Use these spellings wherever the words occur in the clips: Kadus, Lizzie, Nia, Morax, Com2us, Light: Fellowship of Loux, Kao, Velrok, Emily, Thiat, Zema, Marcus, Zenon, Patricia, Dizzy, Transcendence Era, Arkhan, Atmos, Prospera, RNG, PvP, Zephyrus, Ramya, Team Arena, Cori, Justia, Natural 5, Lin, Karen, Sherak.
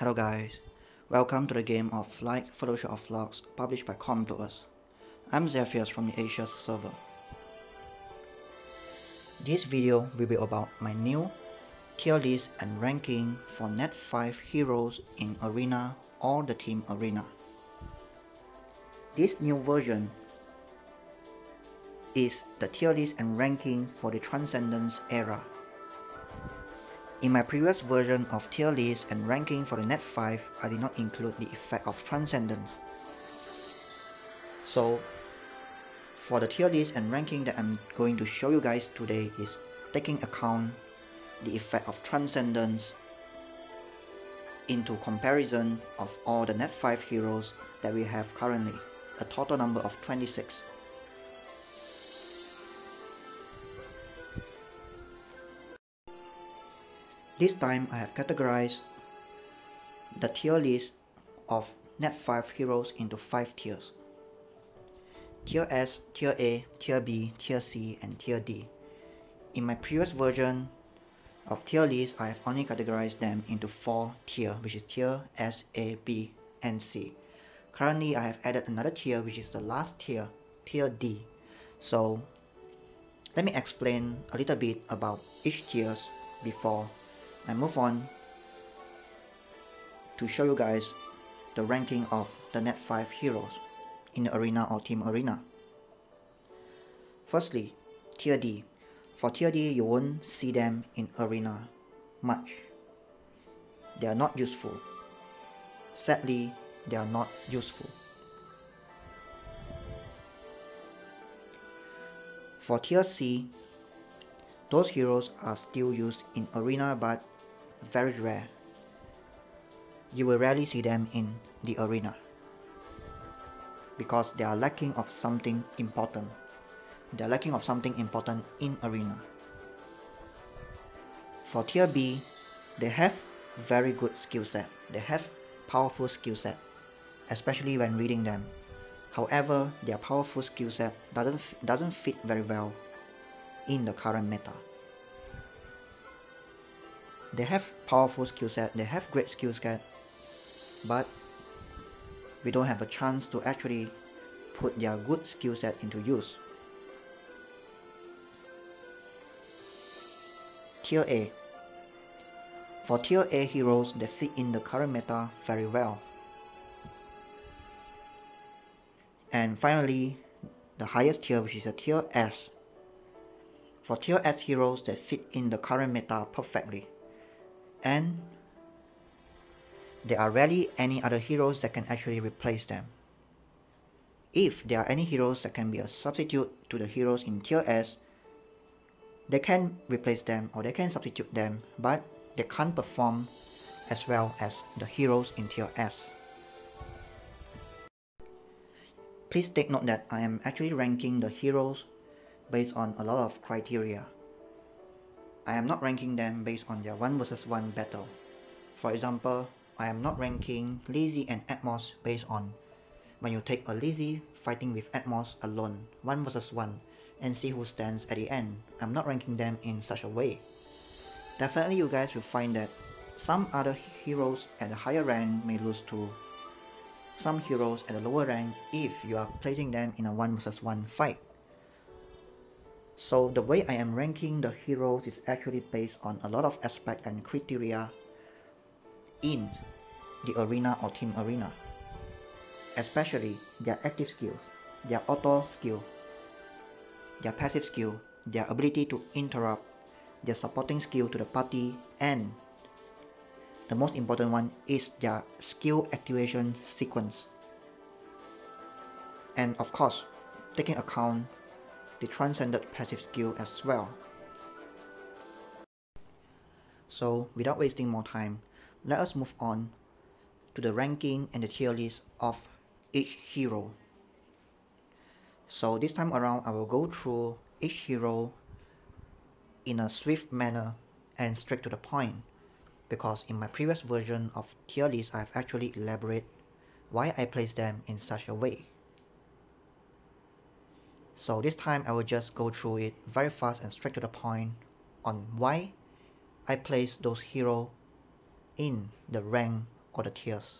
Hello guys, welcome to the game of Light: Fellowship of Loux, published by Com2us. I'm Zephyrus from the Asia server. This video will be about my new tier list and ranking for net 5 heroes in Arena or the Team Arena. This new version is the tier list and ranking for the Transcendence era. In my previous version of tier list and ranking for the net 5, I did not include the effect of transcendence. So, for the tier list and ranking that I'm going to show you guys today is taking account the effect of transcendence into comparison of all the net 5 heroes that we have currently, a total number of 26. This time I have categorized the tier list of net 5 heroes into 5 tiers. Tier S, Tier A, Tier B, Tier C and Tier D. In my previous version of tier list I have only categorized them into 4 tiers, which is Tier S, A, B and C. Currently I have added another tier, which is the last tier, Tier D. So let me explain a little bit about each tiers before I move on to show you guys the ranking of the net 5 heroes in the Arena or Team Arena. Firstly, Tier D. For Tier D, you won't see them in Arena much. They are not useful. Sadly, they are not useful. For Tier C, those heroes are still used in Arena but very rare. You will rarely see them in the Arena because they are lacking of something important. They are lacking of something important in Arena. For Tier B, they have very good skill set. They have powerful skill set, especially when reading them. However, their powerful skill set doesn't fit very well in the current meta. They have powerful skill set, they have great skill set, but we don't have a chance to actually put their good skill set into use. Tier A. For Tier A heroes, they fit in the current meta very well. And finally, the highest tier, which is a Tier S. For Tier S heroes, they fit in the current meta perfectly, and there are rarely any other heroes that can actually replace them. If there are any heroes that can be a substitute to the heroes in Tier S, they can replace them or they can substitute them, but they can't perform as well as the heroes in Tier S. Please take note that I am actually ranking the heroes based on a lot of criteria. I am not ranking them based on their 1v1 battle. For example, I am not ranking Lizzie and Atmos based on when you take a Lizzie fighting with Atmos alone, 1v1, and see who stands at the end. I'm not ranking them in such a way. Definitely you guys will find that some other heroes at a higher rank may lose to some heroes at a lower rank if you are placing them in a 1v1 fight. So the way I am ranking the heroes is actually based on a lot of aspects and criteria in the Arena or Team Arena, especially their active skills, their auto skill, their passive skill, their ability to interrupt, their supporting skill to the party, and the most important one is their skill activation sequence. And of course, taking account the transcendent passive skill as well. So without wasting more time, let us move on to the ranking and the tier list of each hero. So this time around I will go through each hero in a swift manner and straight to the point, because in my previous version of tier list I have actually elaborated why I place them in such a way. So this time I will just go through it very fast and straight to the point on why I place those heroes in the rank or the tears.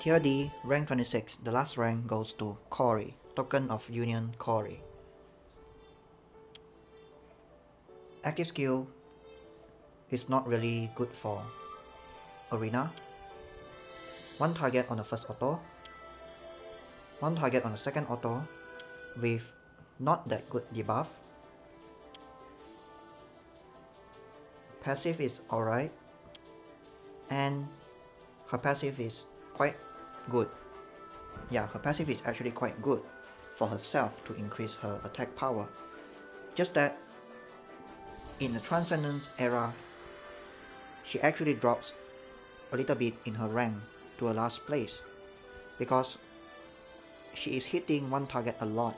Tier D, rank 26, the last rank goes to Cori, token of Union Cori. Active skill is not really good for Arena. One target on the first auto, one target on the second auto with not that good debuff. Passive is alright, and her passive is quite good. Yeah, her passive is actually quite good for herself to increase her attack power. Just that in the Transcendence era, she actually drops a little bit in her rank to her last place because she is hitting one target a lot,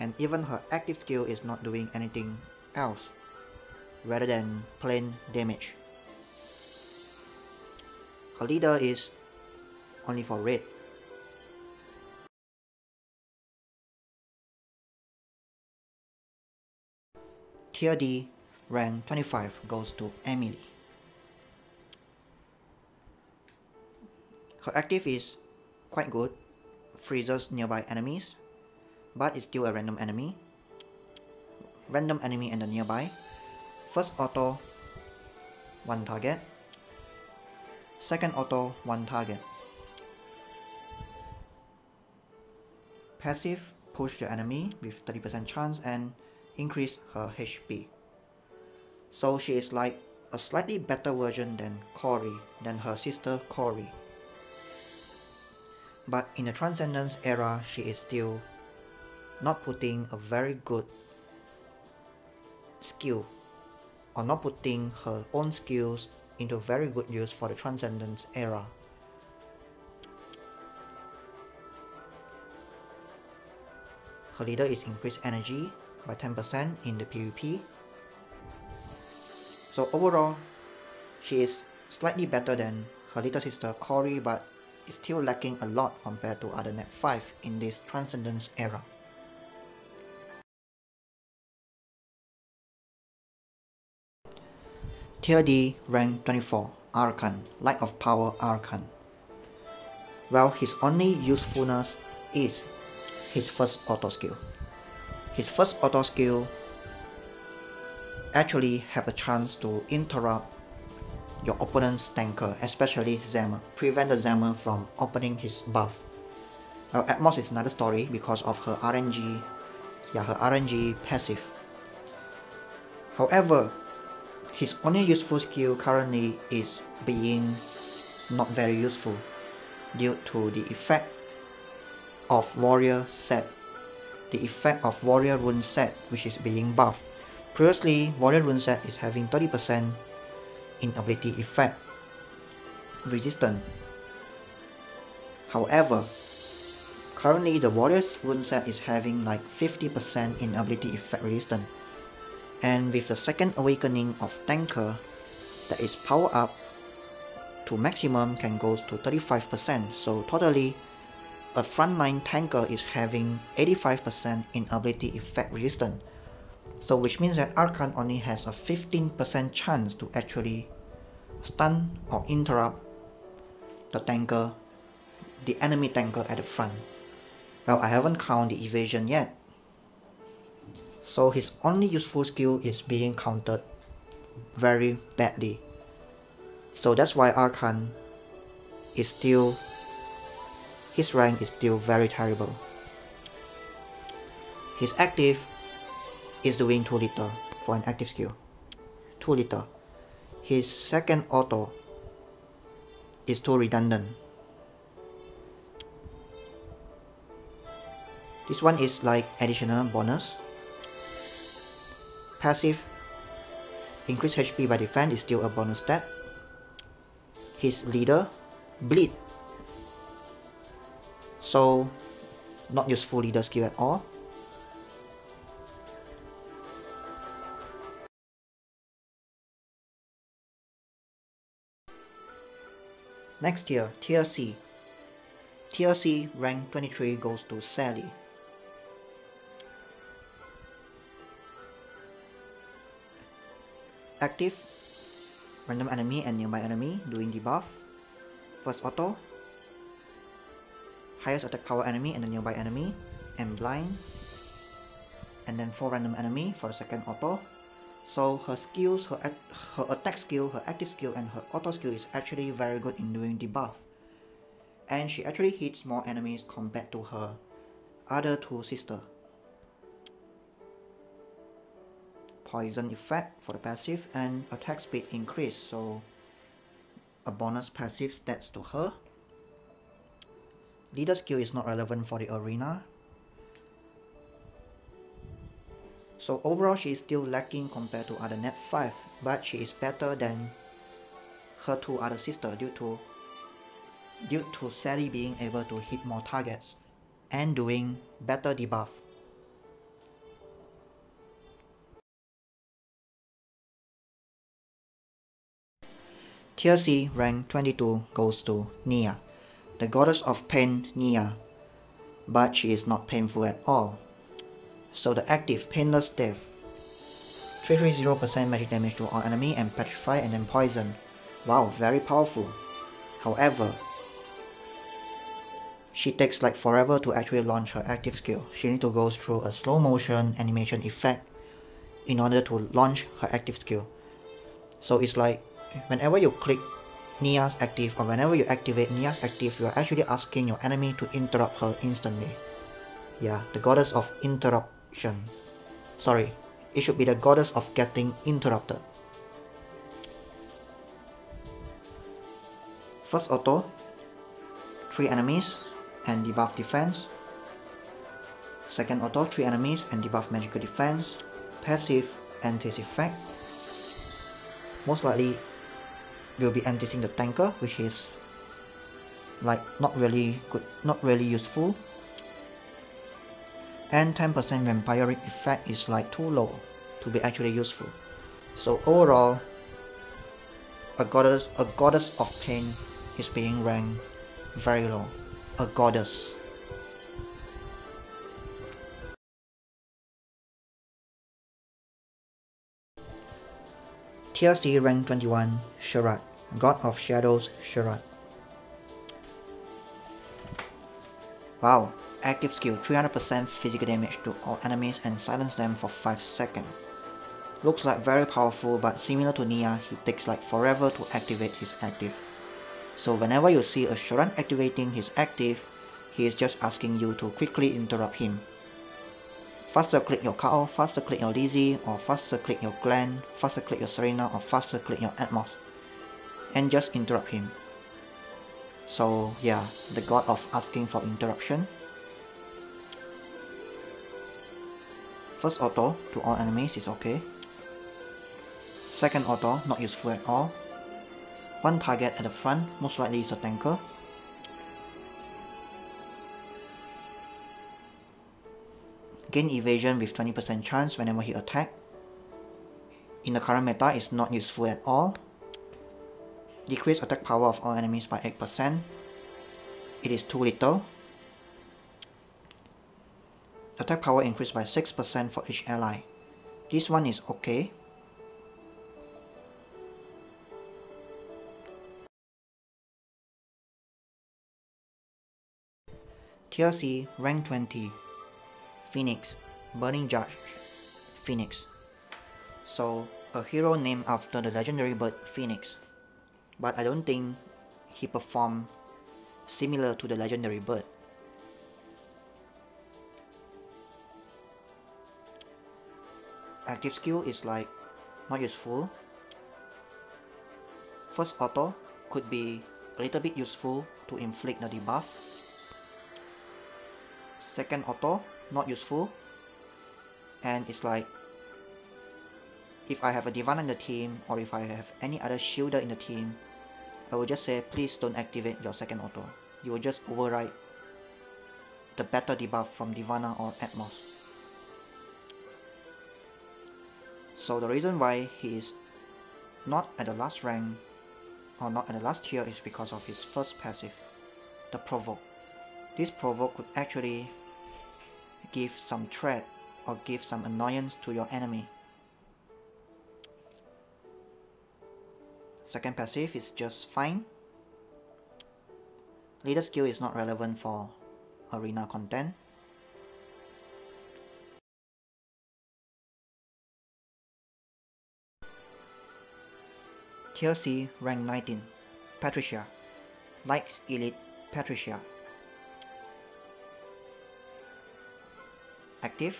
and even her active skill is not doing anything else rather than plain damage. Her leader is only for red. Tier D, rank 25, goes to Emily. Her active is quite good, freezes nearby enemies, but it's still a random enemy. Random enemy and the nearby. First auto, one target. Second auto, one target. Passive, push the enemy with 30% chance and increase her HP. So she is like a slightly better version than Cori, than her sister Cori. But in the Transcendence era, she is still not putting a very good skill, or not putting her own skills into very good use for the Transcendence era. Her leader is increased energy by 10% in the PvP. So overall, she is slightly better than her little sister Cori, but is still lacking a lot compared to other Net 5 in this Transcendence era. Tier D, rank 24, Arkhan, Light of Power Arkhan. Well, his only usefulness is his first auto skill. His first auto skill actually have a chance to interrupt your opponent's tanker, especially Zammer, prevent the Zammer from opening his buff. Now, Atmos is another story because of her RNG, yeah, her RNG passive. However, his only useful skill currently is being not very useful due to the effect of warrior set, the effect of warrior rune set, which is being buffed. Previously, warrior rune set is having 30% inability effect resistant. However, currently the warrior rune set is having like 50% inability effect resistant. And with the second awakening of tanker, that is power up to maximum can go to 35%. So totally, a frontline tanker is having 85% inability effect resistant. So which means that Arkhan only has a 15% chance to actually stun or interrupt the tanker, the enemy tanker at the front. Well, I haven't counted the evasion yet. So his only useful skill is being countered very badly. So that's why Arkhan is still, his rank is still very terrible. His active is doing too little for an active skill. Too little. His second auto is too redundant. This one is like additional bonus. Passive, increase HP by defense is still a bonus stat. His leader, bleed. So, not useful leader skill at all. Next tier, Tier C. Tier C, rank 23, goes to Sally. Active, random enemy and nearby enemy doing debuff. First auto, highest attack power enemy and the nearby enemy, and blind. And then 4 random enemy for the second auto. So her skills, her attack skill, her active skill and her auto skill is actually very good in doing debuff. And she actually hits more enemies compared to her other two sisters. Poison effect for the passive and attack speed increase, so a bonus passive stats to her. Leader skill is not relevant for the arena. So overall she is still lacking compared to other net 5, but she is better than her two other sisters due to Sally being able to hit more targets and doing better debuff. Tier C, rank 22, goes to Nia, the goddess of pain Nia, but she is not painful at all. So the active, painless death, 330% magic damage to all enemy and petrify and then poison. Wow, very powerful. However, she takes like forever to actually launch her active skill. She needs to go through a slow motion animation effect in order to launch her active skill. So it's like, whenever you click Nia's active or whenever you activate Nia's active, you are actually asking your enemy to interrupt her instantly. Yeah, the goddess of interruption. Sorry, it should be the goddess of getting interrupted. First auto, 3 enemies and debuff defense. Second auto, 3 enemies and debuff magical defense. Passive, antis effect. Most likely will be antising the tanker, which is like not really useful. And 10% vampiric effect is like too low to be actually useful. So overall, a goddess of pain is being ranked very low. A goddess. Tier C, rank 21, Sherak, God of Shadows Sherak. Wow, active skill, 300% physical damage to all enemies and silence them for 5 seconds. Looks like very powerful, but similar to Nia, he takes like forever to activate his active. So whenever you see a Sherak activating his active, he is just asking you to quickly interrupt him. Faster click your Kao, faster click your Lizzie, or faster click your Glenn, faster click your Serena, or faster click your Atmos, and just interrupt him. So yeah, the god of asking for interruption. First auto to all enemies is okay. Second auto, not useful at all. One target at the front, most likely is a tanker. Gain evasion with 20% chance whenever he attacks. In the current meta, it's not useful at all. Decrease attack power of all enemies by 8%. It is too little. Attack power increased by 6% for each ally. This one is okay. Tier C, rank 20. Phoenix, Burning Judge Phoenix. So a hero named after the legendary bird Phoenix, but I don't think he performed similar to the legendary bird. Active skill is like not useful. First auto could be a little bit useful to inflict the debuff. Second auto, not useful, and it's like if I have a Divana in the team or if I have any other shielder in the team, I will just say please don't activate your second auto. You will just override the better debuff from Divana or Atmos. So the reason why he is not at the last rank or not at the last tier is because of his first passive, the provoke. This provoke could actually give some threat or give some annoyance to your enemy. Second passive is just fine. Leader skill is not relevant for arena content. Tier C, rank 19, Patricia, Light Elite Patricia. Active,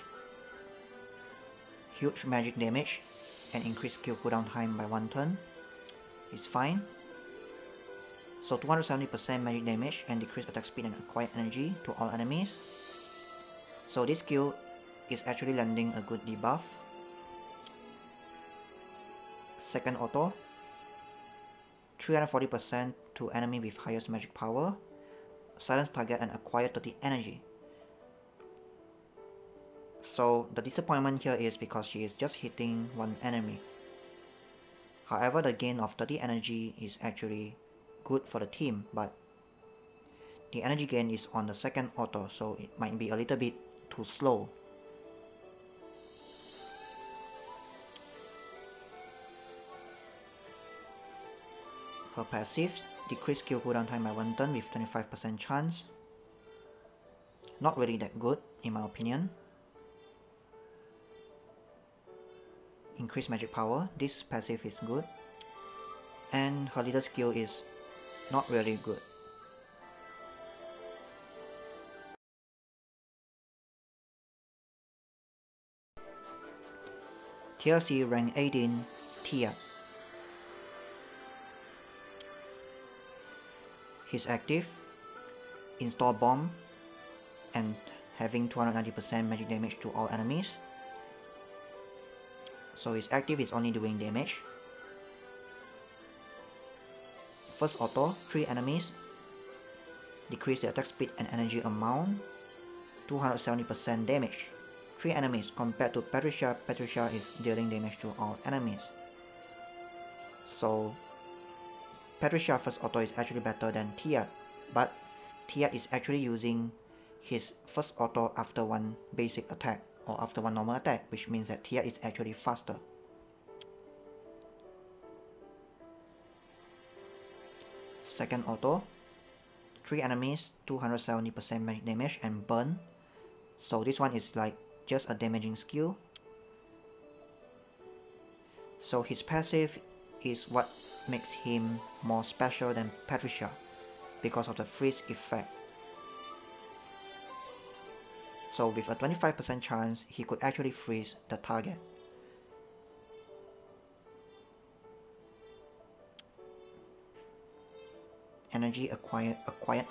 huge magic damage and increased skill cooldown time by 1 turn. It's fine. So 270% magic damage and decreased attack speed and acquired energy to all enemies. So this skill is actually landing a good debuff. Second auto, 340% to enemy with highest magic power, silence target and acquire 30 energy. So the disappointment here is because she is just hitting one enemy. However, the gain of 30 energy is actually good for the team, but the energy gain is on the second auto, so it might be a little bit too slow. Her passive, decreased skill cooldown time by 1 turn with 25% chance. Not really that good in my opinion. Increased magic power, this passive is good, and her leader skill is not really good. Tier C, rank 18, Thiat. He's active, install bomb and having 290% magic damage to all enemies. So his active is only doing damage. First auto, 3 enemies, decrease the attack speed and energy amount, 270% damage. 3 enemies compared to Patricia. Patricia is dealing damage to all enemies. So Patricia first auto is actually better than Thiat, but Thiat is actually using his first auto after one basic attack, or after one normal attack, which means that Thiat is actually faster. Second auto, 3 enemies, 270% magic damage and burn. So this one is like just a damaging skill. So his passive is what makes him more special than Patricia because of the freeze effect. So with a 25% chance, he could actually freeze the target. Energy acquired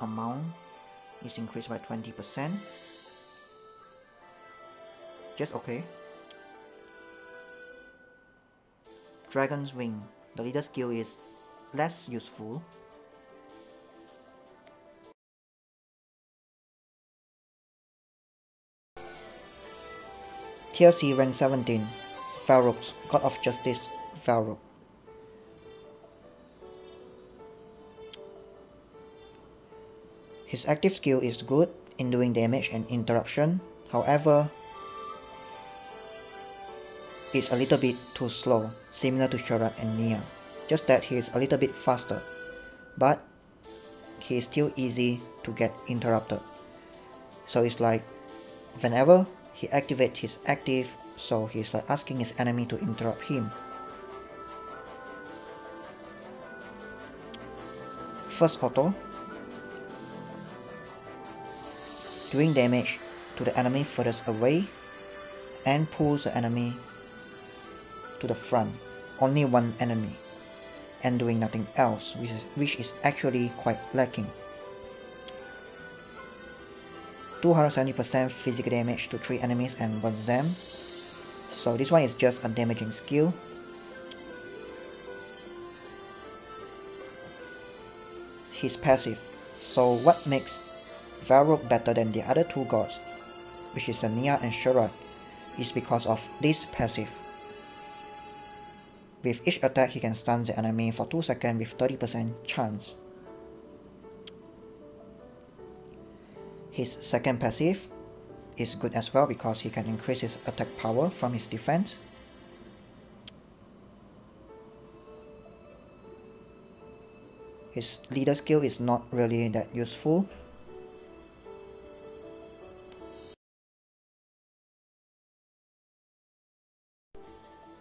amount is increased by 20%. Just okay. Dragon's Wing. The leader skill is less useful. Tier C, rank 17, Velrok, God of Justice Velrok. His active skill is good in doing damage and interruption, however, it's a little bit too slow, similar to Sherak and Nia, just that he is a little bit faster, but he is still easy to get interrupted. So it's like, whenever he activates his active, so he's like asking his enemy to interrupt him. First auto, doing damage to the enemy furthest away and pulls the enemy to the front. Only one enemy and doing nothing else, which is actually quite lacking. 270% physical damage to 3 enemies and burns them. So this one is just a damaging skill. He's passive. So what makes Velrok better than the other two gods, which is the Nia and Sherak, is because of this passive. With each attack he can stun the enemy for 2 seconds with 30% chance. His second passive is good as well because he can increase his attack power from his defense. his leader skill is not really that useful.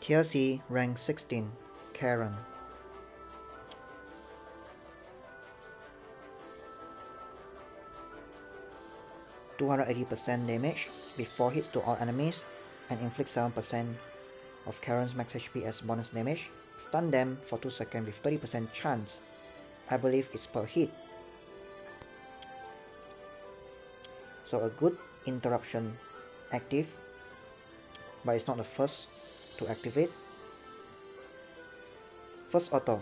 Tier C, rank 16, Karen. (280% damage before hits to all enemies and inflict 7% of Karen's max HP as bonus damage. Stun them for 2 seconds with 30% chance. I believe it's per hit. So a good interruption active, but it's not the first to activate. First auto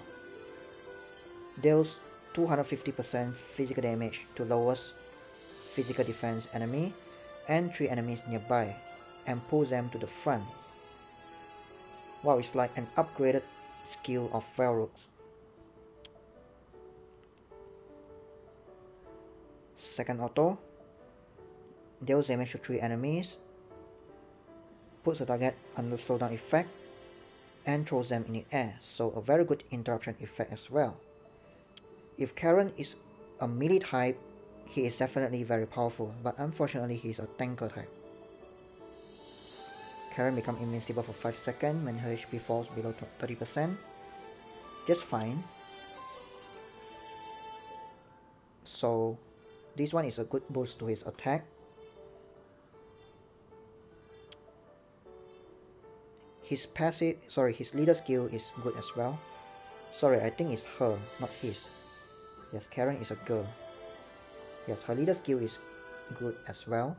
deals 250% physical damage to lowest physical defense enemy and 3 enemies nearby and pulls them to the front. Wow, it's like an upgraded skill of Velrok's. Second auto deals damage to 3 enemies, puts the target under slowdown effect and throws them in the air, so a very good interruption effect as well. If Karen is a melee type, he is definitely very powerful, but unfortunately he is a tanker type. Karen becomes invincible for 5 seconds when her HP falls below 30%. Just fine. So this one is a good boost to his attack. His passive, his leader skill is good as well. Sorry, I think it's her, not his. Yes, Karen is a girl. Yes, her leader skill is good as well.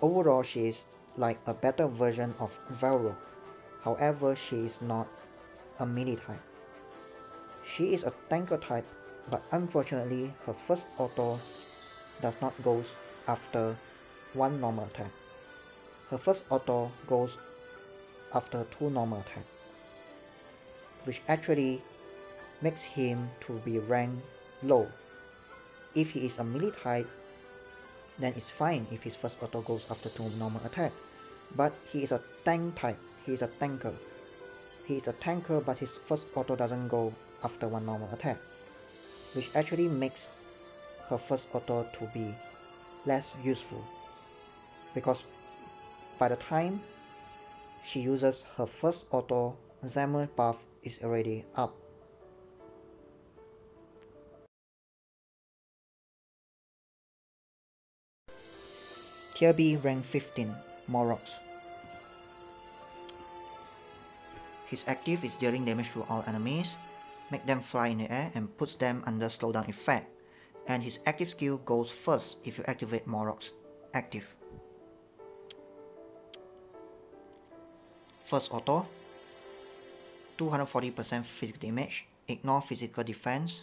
Overall, she is like a better version of Velrok. However, she is not a melee type. She is a tanker type, but unfortunately, her first auto does not go after one normal attack. Her first auto goes after 2 normal attacks, which actually makes him to be ranked low. If he is a melee type, then it's fine if his first auto goes after 2 normal attack. But he is a tank type, he is a tanker. He is a tanker, but his first auto doesn't go after 1 normal attack, which actually makes her first auto to be less useful, because by the time she uses her first auto, Zammer buff is already up. Tier B, rank 15, Morax. His active is dealing damage to all enemies, make them fly in the air and puts them under slowdown effect. And his active skill goes first if you activate Morax active. First auto, 240% physical damage, ignore physical defense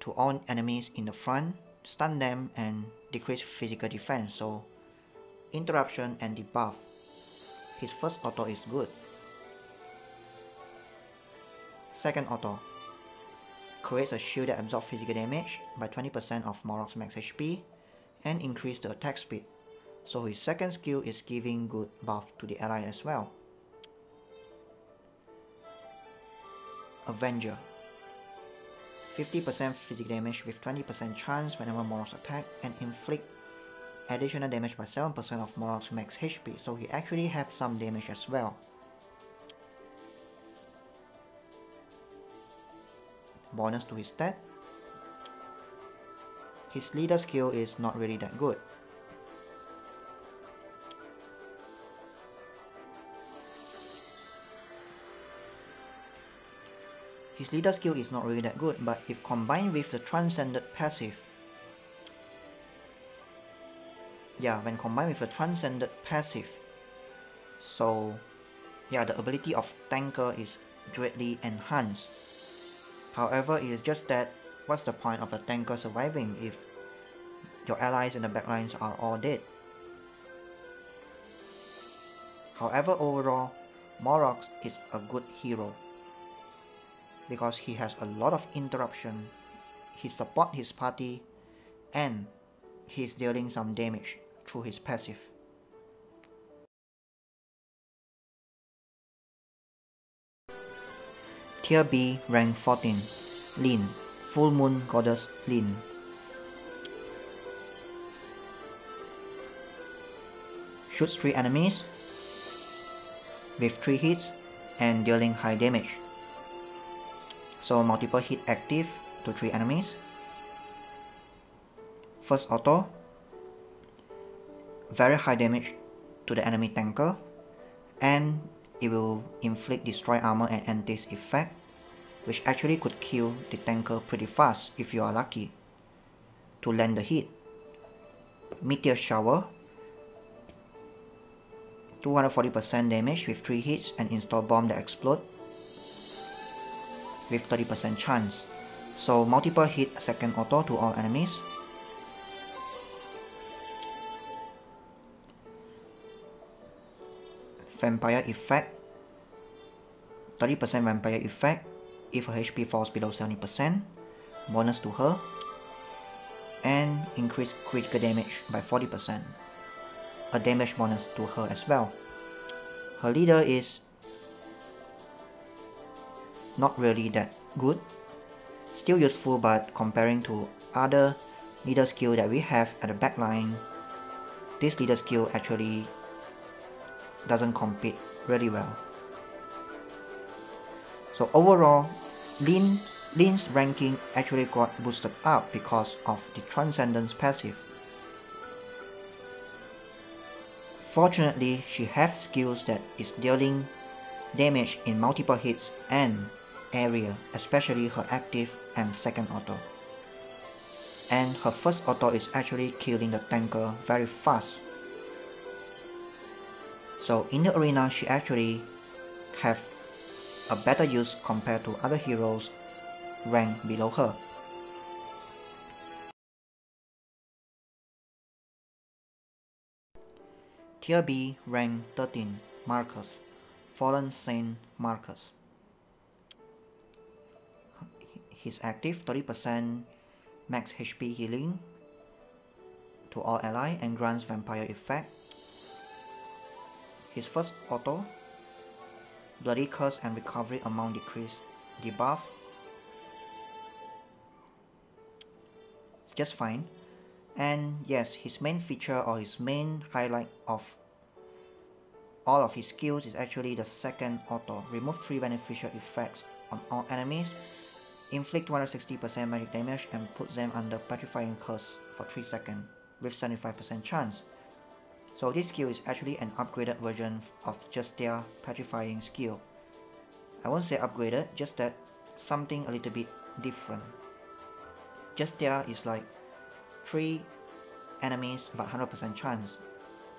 to all enemies in the front, stun them and decrease physical defense, so interruption and debuff. His first auto is good. Second auto creates a shield that absorbs physical damage by 20% of Morax's max HP and increase the attack speed, so his second skill is giving good buff to the ally as well. Avenger, 50% physical damage with 20% chance whenever Morax attack and inflict additional damage by 7% of Morax's max HP, so he actually has some damage as well. Bonus to his stat. His leader skill is not really that good. His leader skill is not really that good, but if combined with the transcendent passive, so yeah, the ability of tanker is greatly enhanced. However, it is just that, what's the point of a tanker surviving if your allies in the backlines are all dead? However, overall, Morax is a good hero, because he has a lot of interruption, he supports his party, and he is dealing some damage through his passive. Tier B, rank 14. Lin, Full Moon Goddess Lin. Shoots 3 enemies with 3 hits and dealing high damage. So multiple hit active to 3 enemies. First auto, very high damage to the enemy tanker, and it will inflict destroy armor and end this effect, which actually could kill the tanker pretty fast if you are lucky to land the hit. Meteor Shower, 240% damage with 3 hits and install bomb that explode with 30% chance. So multiple hit second auto to all enemies. Vampire effect, 30% vampire effect if her HP falls below 70%, bonus to her, and increase critical damage by 40%, a damage bonus to her as well. Her leader is not really that good, still useful, but comparing to other leader skill that we have at the backline, this leader skill actually doesn't compete really well. So overall, Lin's ranking actually got boosted up because of the Transcendence passive. Fortunately, she has skills that is dealing damage in multiple hits and area, especially her active and second auto. And her first auto is actually killing the tanker very fast. So in the arena, she actually have a better use compared to other heroes ranked below her. Tier B, rank 13, Marcus, Fallen Saint Marcus. His active, 30% max HP healing to all ally and grants vampire effect. His first auto, Bloody Curse and Recovery Amount Decrease debuff. It's just fine. And yes, his main feature or his main highlight of all of his skills is actually the second auto. Remove 3 beneficial effects on all enemies, inflict 160% magic damage and put them under Petrifying Curse for 3 seconds with 75% chance. So this skill is actually an upgraded version of Justia Petrifying skill. I won't say upgraded, just that something a little bit different. Justia is like 3 enemies but 100% chance.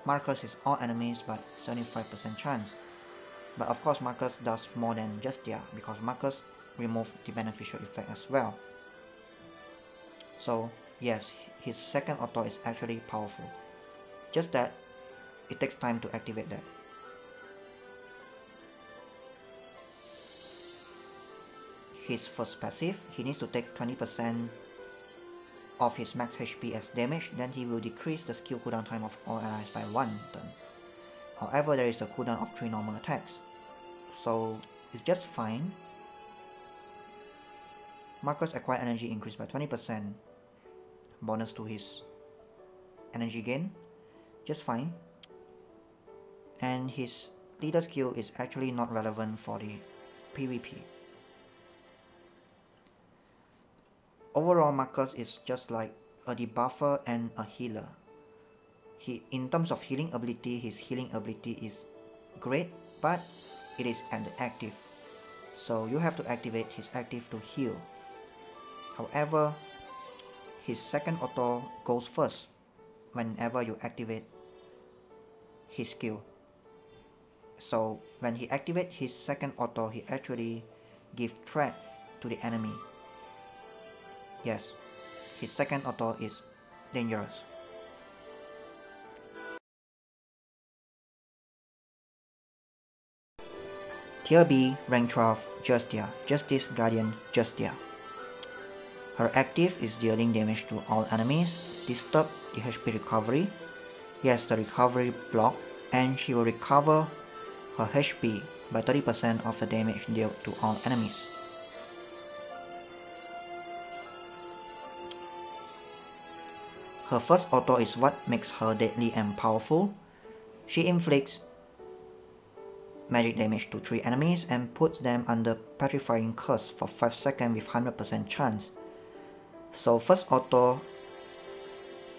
Marcus is all enemies but 75% chance. But of course Marcus does more than Justia because Marcus removed the beneficial effect as well. So yes, his second auto is actually powerful. Just that it takes time to activate that. His first passive, he needs to take 20% of his max HP as damage, then he will decrease the skill cooldown time of all allies by 1 turn. However, there is a cooldown of 3 normal attacks, so it's just fine. Marcus acquired energy increased by 20%, bonus to his energy gain, just fine. And his leader skill is actually not relevant for the PvP. Overall, Marcus is just like a debuffer and a healer. In terms of healing ability, his healing ability is great, but it is at the active. So you have to activate his active to heal. However, his second auto goes first whenever you activate his skill. So when he activates his second auto, he actually gives threat to the enemy. Yes, his second auto is dangerous. Tier B, rank 12, Justia, Justice Guardian Justia. Her active is dealing damage to all enemies, disturb the HP recovery. Yes, the recovery block, and she will recover her HP by 30% of the damage dealt to all enemies. Her first auto is what makes her deadly and powerful. She inflicts magic damage to 3 enemies and puts them under Petrifying Curse for 5 seconds with 100% chance. So first auto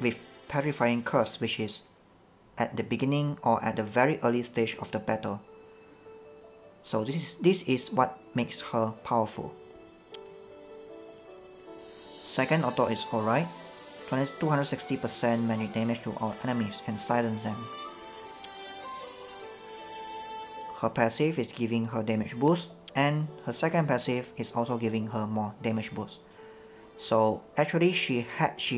with Petrifying Curse, which is at the beginning or at the very early stage of the battle. So this is what makes her powerful. Second auto is alright. 260% magic damage to all enemies and silence them. Her passive is giving her damage boost, and her second passive is also giving her more damage boost. So actually she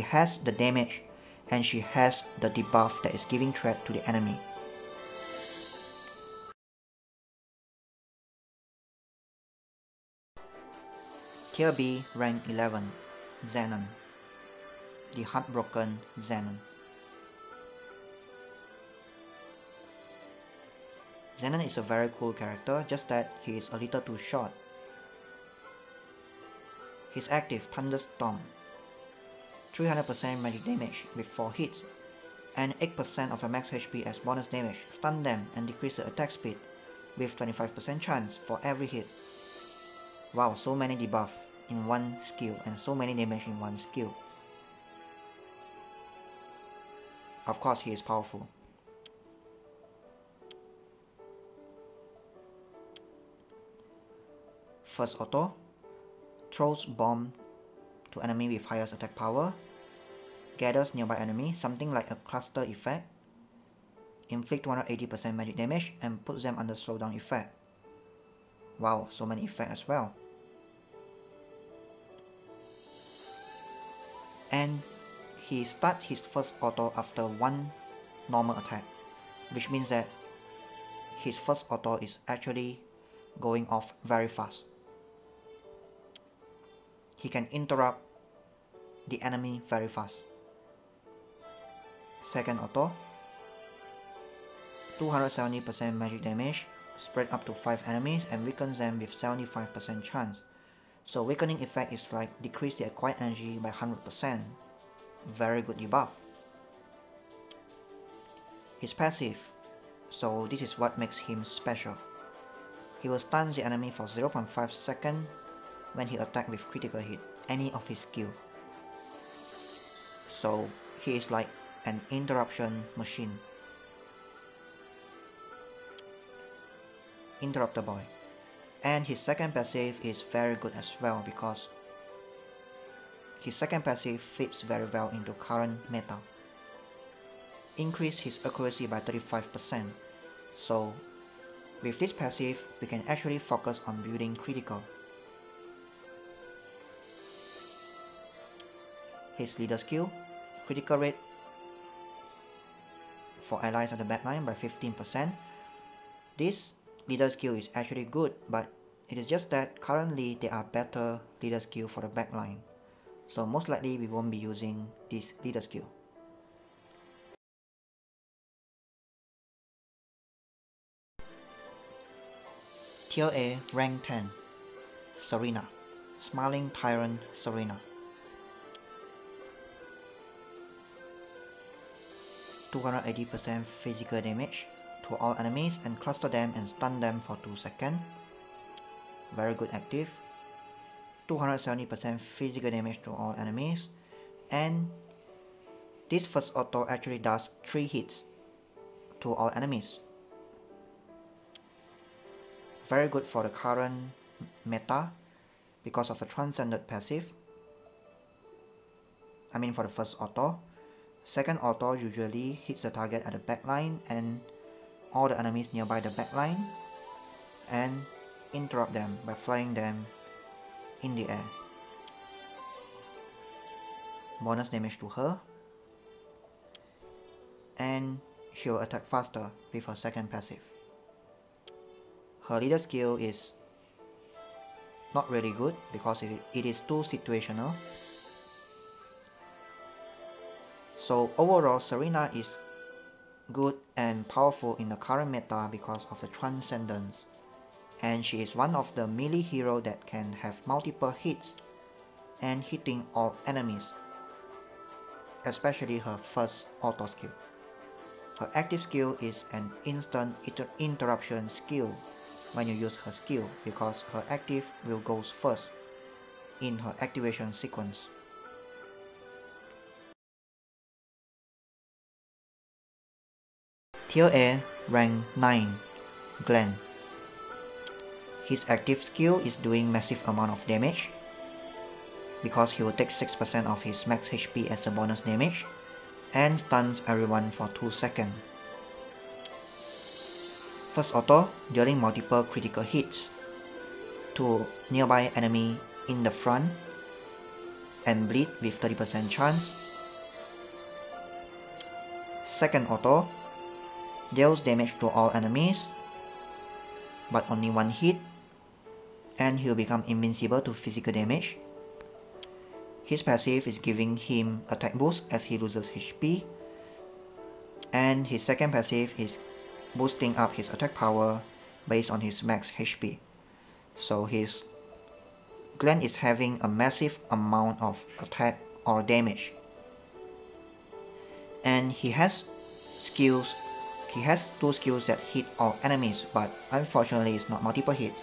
has the damage and she has the debuff that is giving threat to the enemy. Tier B, rank 11, Zenon. The Heartbroken Zenon. Zenon is a very cool character, just that he is a little too short. His active, Thunderstorm, 300% magic damage with 4 hits, and 8% of your max HP as bonus damage, stun them and decrease the attack speed with 25% chance for every hit. Wow, so many debuff in one skill and so many damage in one skill. Of course, he is powerful. First auto, throws bomb to enemy with highest attack power, gathers nearby enemy, something like a cluster effect, inflict 280% magic damage and puts them under slowdown effect. Wow, so many effects as well. And he starts his first auto after one normal attack, which means that his first auto is actually going off very fast. He can interrupt the enemy very fast. Second auto, 270% magic damage, spread up to 5 enemies and weakens them with 75% chance. So weakening effect is like decrease the acquired energy by 100%. Very good debuff. His passive, so this is what makes him special. He will stun the enemy for 0.5 seconds when he attacks with critical hit, any of his skill. So he is like an interruption machine. Interrupter boy. And his second passive is very good as well, because his second passive fits very well into current meta. Increase his accuracy by 35%. So with this passive, we can actually focus on building critical. His leader skill, critical rate for allies on the backline by 15%. This leader skill is actually good, but it is just that currently there are better leader skill for the backline. So most likely we won't be using this leader skill. Tier A, rank 10, Serena, Smiling Tyrant Serena. 280% physical damage to all enemies and cluster them and stun them for 2 seconds. Very good active. 270% physical damage to all enemies, and this first auto actually does 3 hits to all enemies. Very good for the current meta because of the transcendent passive. I mean for the first auto. Second auto usually hits the target at the backline and all the enemies nearby the backline and interrupt them by flying them in the air. Bonus damage to her, and she'll attack faster with her second passive. Her leader skill is not really good because it is too situational. So overall, Serena is good and powerful in the current meta because of the transcendence. And she is one of the melee hero that can have multiple hits and hitting all enemies. especially her first auto skill. Her active skill is an instant interruption skill when you use her skill, because her active will go first in her activation sequence. Tier A, rank 9, Glenn. His active skill is doing massive amount of damage, because he will take 6% of his max HP as a bonus damage, and stuns everyone for 2 seconds. First auto, dealing multiple critical hits to nearby enemy in the front and bleed with 30% chance. Second auto, deals damage to all enemies but only one hit, and he'll become invincible to physical damage. His passive is giving him attack boost as he loses HP, and his second passive is boosting up his attack power based on his max HP. So his Glenn is having a massive amount of attack or damage, and he has skills. He has two skills that hit all enemies, but unfortunately it's not multiple hits.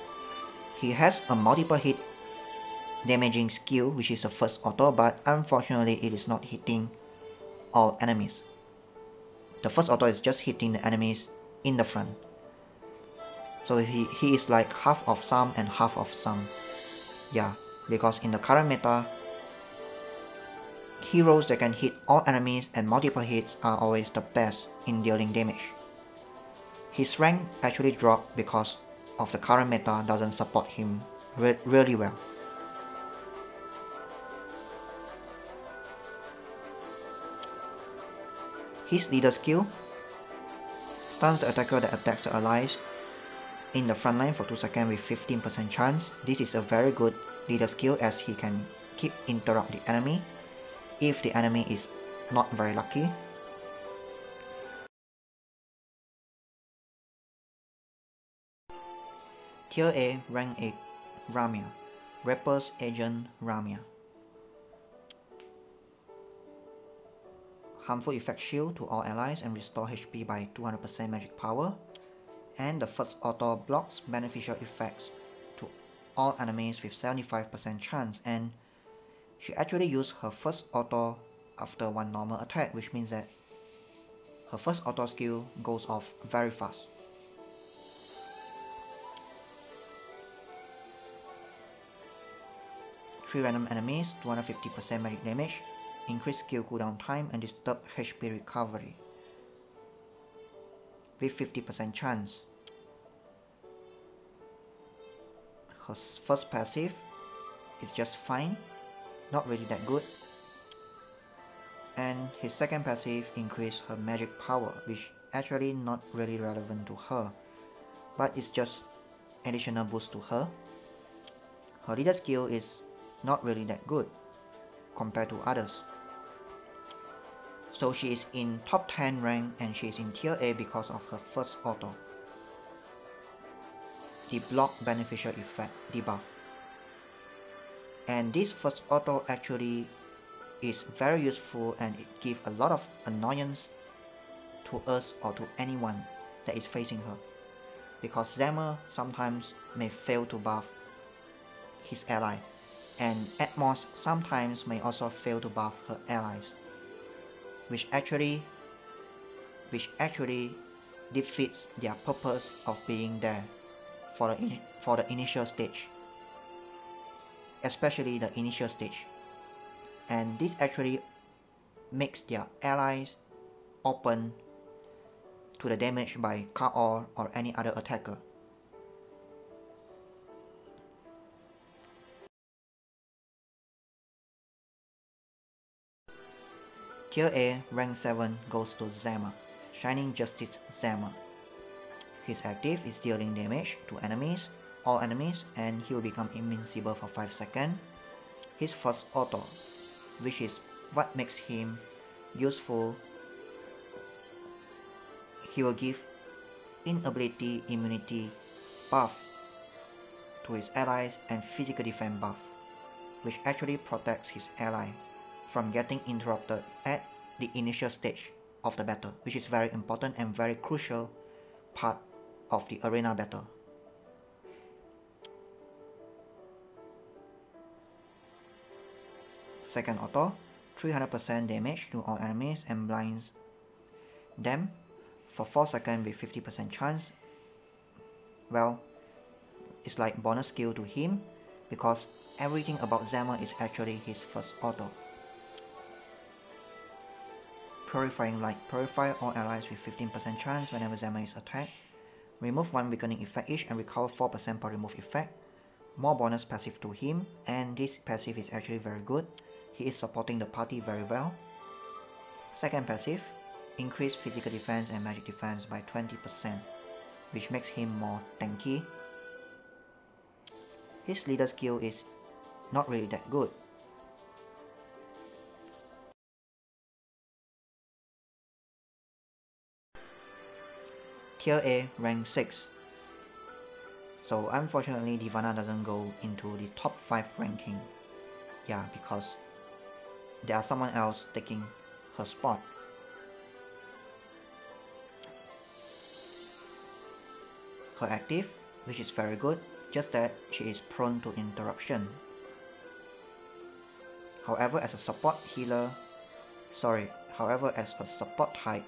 He has a multiple hit damaging skill, which is a first auto, but unfortunately it is not hitting all enemies. The first auto is just hitting the enemies in the front, so he is like half of some and half of some. Yeah, because in the current meta, heroes that can hit all enemies and multiple hits are always the best in dealing damage. His rank actually dropped because of the current meta doesn't support him really well. His leader skill stuns the attacker that attacks the allies in the front line for 2 seconds with 15% chance. This is a very good leader skill as he can keep interrupt the enemy if the enemy is not very lucky. Tier A, rank 8, Ramya, Rapper's Agent Ramya. Harmful effect shield to all allies and restore HP by 200% magic power, and the first auto blocks beneficial effects to all enemies with 75% chance, and she actually used her first auto after one normal attack, which means that her first auto skill goes off very fast. Three random enemies, 250% magic damage, increased skill cooldown time, and disturb HP recovery with 50% chance. Her first passive is just fine, not really that good, and his second passive increased her magic power, which actually not really relevant to her, but it's just additional boost to her. Her leader skill is not really that good compared to others. So she is in top 10 rank and she is in tier A because of her first auto, the block beneficial effect debuff. And this first auto actually is very useful, and it gives a lot of annoyance to us or to anyone that is facing her, because Zammer sometimes may fail to buff his ally, and Atmos sometimes may also fail to buff her allies, which actually defeats their purpose of being there for the initial stage, especially the initial stage. And this actually makes their allies open to the damage by Kao or any other attacker. Tier A, rank 7 goes to Zema, Shining Justice Zema. His active is dealing damage to enemies, all enemies, and he will become invincible for 5 seconds. His first auto, which is what makes him useful, he will give inability immunity buff to his allies and physical defense buff, which actually protects his ally from getting interrupted at the initial stage of the battle, which is very important and very crucial part of the arena battle. Second auto, 300% damage to all enemies and blinds them for 4 seconds with 50% chance. Well, it's like bonus skill to him because everything about Zammer is actually his first auto. Purifying Light, purify all allies with 15% chance whenever Zammer is attacked. Remove 1 weakening effect each and recover 4% per remove effect. More bonus passive to him, and this passive is actually very good. He is supporting the party very well. Second passive, increase physical defense and magic defense by 20%, which makes him more tanky. His leader skill is not really that good. Tier A, rank 6. So unfortunately Divana doesn't go into the top 5 ranking. Yeah, because there are someone else taking her spot. Her active, which is very good, just that she is prone to interruption. However, as a support healer, as a support type,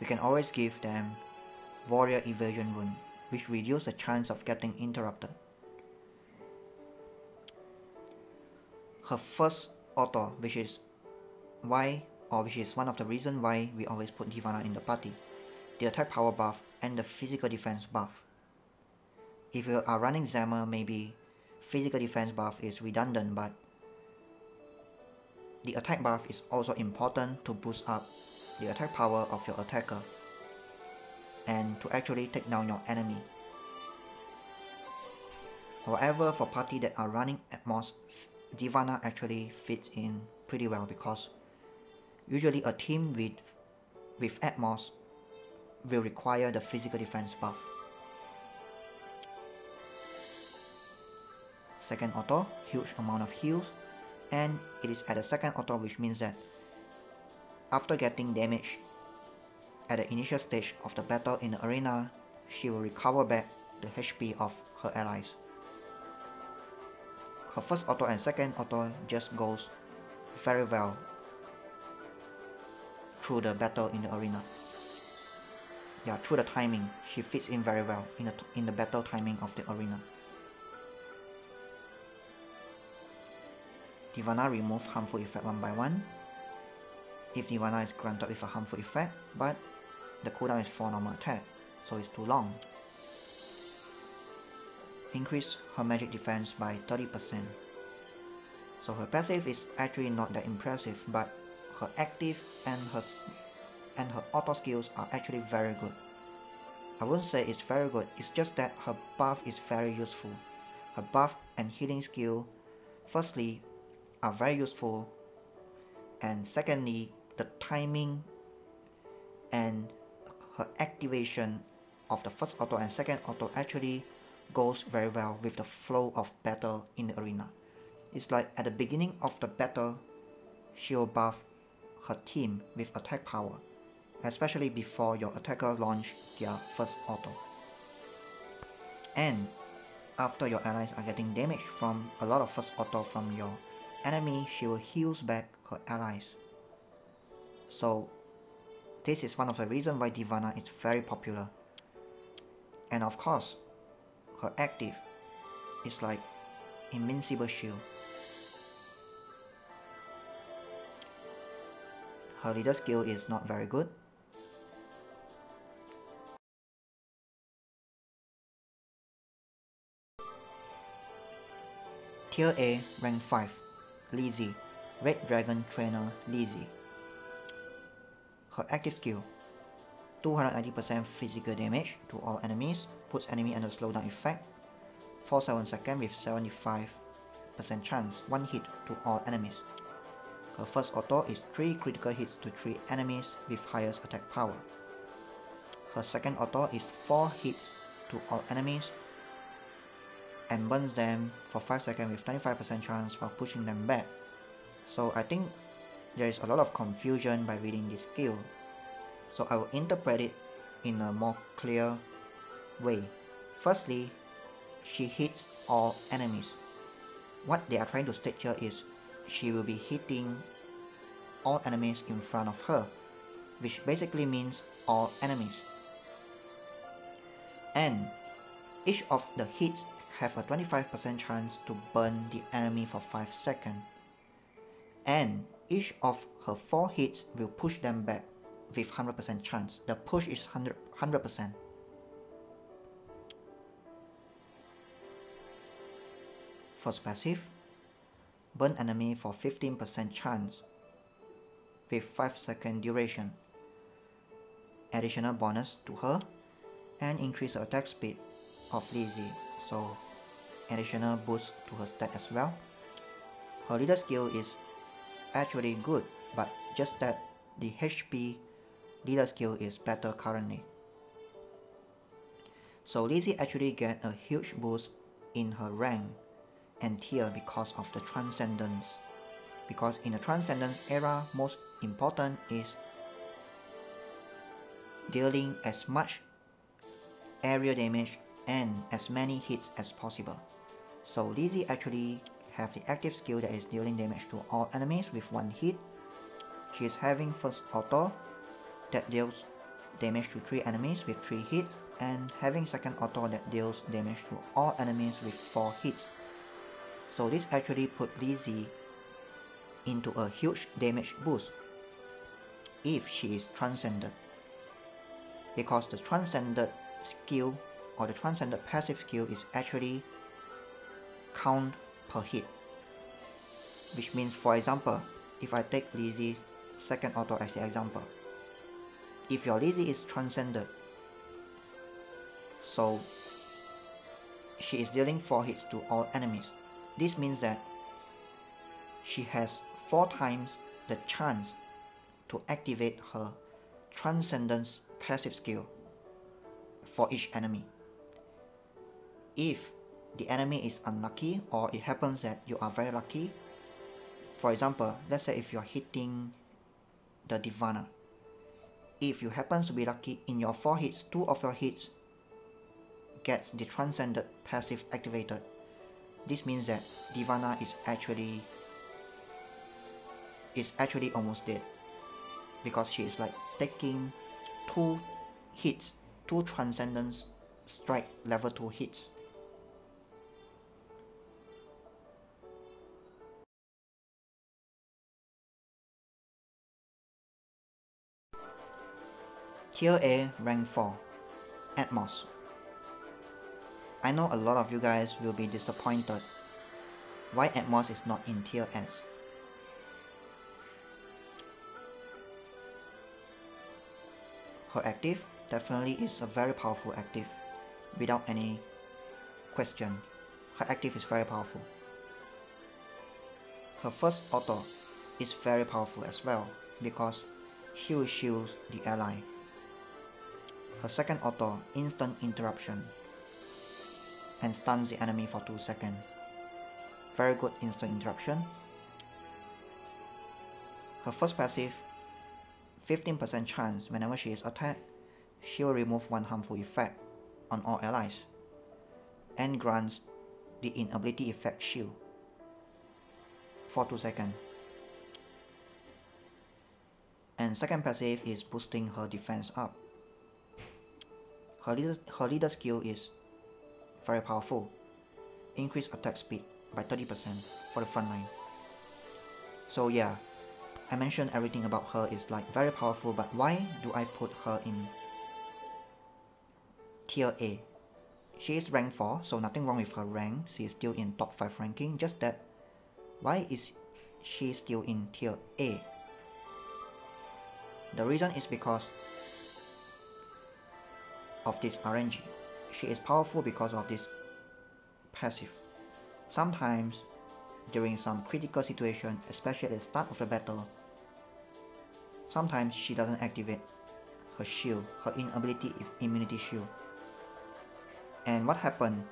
we can always give them Warrior Evasion Wound, which reduces the chance of getting interrupted. Her first auto, which is one of the reasons why we always put Divana in the party, the attack power buff and the physical defense buff. If you are running Zammer, maybe physical defense buff is redundant, but the attack buff is also important to boost up the attack power of your attacker and to actually take down your enemy. However, for party that are running Atmos, Divana actually fits in pretty well, because usually a team with Atmos will require the physical defense buff. Second auto, huge amount of heals, and it is at the second auto, which means that after getting damage at the initial stage of the battle in the arena, she will recover back the HP of her allies. Her first auto and second auto just goes very well through the battle in the arena. Yeah, through the timing, she fits in very well in the battle timing of the arena. Divana remove harmful effect one by one if Divana is granted with a harmful effect, but the cooldown is 4 normal attack, so it's too long. Increase her magic defense by 30%. So her passive is actually not that impressive, but her active and her auto skills are actually very good. I wouldn't say it's very good, it's just that her buff is very useful. Her buff and healing skill, firstly, are very useful, and secondly, the timing and her activation of the first auto and second auto actually goes very well with the flow of battle in the arena. It's like at the beginning of the battle, she'll buff her team with attack power, especially before your attacker launch their first auto. And after your allies are getting damage from a lot of first auto from your enemy, she will heal back her allies. So this is one of the reasons why Divana is very popular. And of course, her active is like Invincible Shield. Her leader skill is not very good. Tier A, rank 5, Lizzie, Red Dragon Trainer Lizzie. Her active skill, 290% physical damage to all enemies, puts enemy under slowdown effect for 7 seconds with 75% chance, 1 hit to all enemies. Her first auto is 3 critical hits to 3 enemies with highest attack power. Her second auto is 4 hits to all enemies and burns them for 5 seconds with 25% chance for pushing them back. So I think there is a lot of confusion by reading this skill. So I will interpret it in a more clear way. Firstly, she hits all enemies. What they are trying to state here is she will be hitting all enemies in front of her, which basically means all enemies. And each of the hits have a 25% chance to burn the enemy for 5 seconds. And each of her 4 hits will push them back with 100% chance. The push is 100%. First passive, burn enemy for 15% chance with 5 second duration. Additional bonus to her and increase her attack speed of Lizzie, so additional boost to her stat as well. Her leader skill is actually good, but just that the HP leader skill is better currently. So Lizzie actually get a huge boost in her rank and tier because of the transcendence, because in the transcendence era most important is dealing as much area damage and as many hits as possible. So Lizzie actually have the active skill that is dealing damage to all enemies with 1 hit. She is having first auto that deals damage to 3 enemies with 3 hits, and having second auto that deals damage to all enemies with 4 hits. So this actually put Lizzie into a huge damage boost if she is transcended, because the transcended skill or the transcended passive skill is actually count per hit, which means, for example, if I take Lizzie's second auto as the example, if your Lizzie is transcended, so she is dealing 4 hits to all enemies. This means that she has 4 times the chance to activate her transcendence passive skill for each enemy. If the enemy is unlucky, or it happens that you are very lucky, for example, let's say if you are hitting the Divana, if you happen to be lucky, in your 4 hits, 2 of your hits gets the transcended passive activated. This means that Divana is actually almost dead, because she is like taking 2 hits, 2 transcendence strike level 2 hits. Tier A, rank 4, Atmos. I know a lot of you guys will be disappointed why Atmos is not in tier S. Her active definitely is a very powerful active, without any question. Her active is very powerful. Her first auto is very powerful as well, because she will shield the ally. Her second auto, instant interruption, and stuns the enemy for 2 seconds. Very good instant interruption. Her first passive, 15% chance whenever she is attacked, she will remove 1 harmful effect on all allies and grants the inability effect shield for 2 seconds. And second passive is boosting her defense up. Her leader skill is very powerful. Increase attack speed by 30% for the front line. So yeah, I mentioned everything about her is like very powerful, but why do I put her in tier A? She is rank 4, so nothing wrong with her rank. She is still in top 5 ranking, just that why is she still in tier A? The reason is because of this RNG. She is powerful because of this passive. Sometimes during some critical situation, especially at the start of the battle, sometimes she doesn't activate her shield, her immunity shield. And what happened